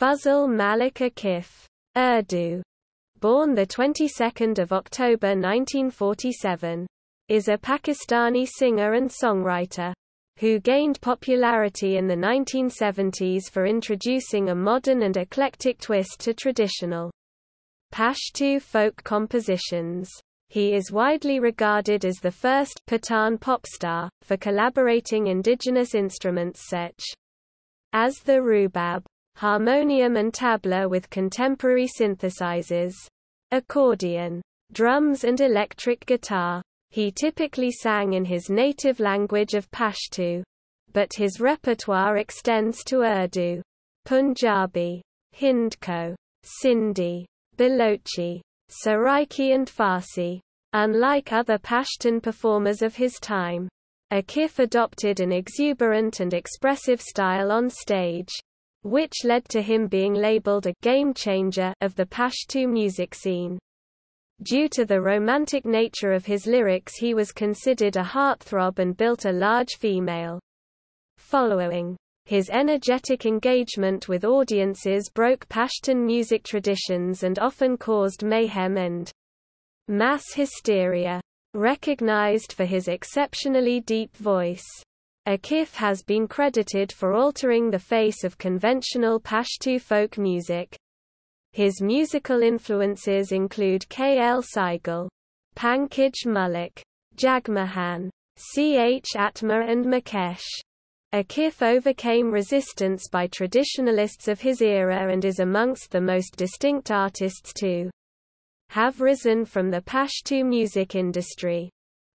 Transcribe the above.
Fazal Malik Akif Urdu, born the 22nd of October 1947, is a Pakistani singer and songwriter who gained popularity in the 1970s for introducing a modern and eclectic twist to traditional Pashto folk compositions. He is widely regarded as the first Pathan pop star for collaborating indigenous instruments such as the rubab, harmonium and tabla with contemporary synthesizers, accordion, drums and electric guitar. He typically sang in his native language of Pashto, but his repertoire extends to Urdu, Punjabi, Hindko, Sindhi, Balochi, Saraiki and Farsi. Unlike other Pashtun performers of his time, Akif adopted an exuberant and expressive style on stage, which led to him being labeled a game changer of the Pashto music scene. Due to the romantic nature of his lyrics, he was considered a heartthrob and built a large female following. His energetic engagement with audiences broke Pashtun music traditions and often caused mayhem and mass hysteria. Recognized for his exceptionally deep voice, Akif has been credited for altering the face of conventional Pashto folk music. His musical influences include K. L. Saigal, Pankaj Mullick, Jagmohan, C. H. Atma and Mukesh. Akif overcame resistance by traditionalists of his era and is amongst the most distinct artists to have risen from the Pashto music industry.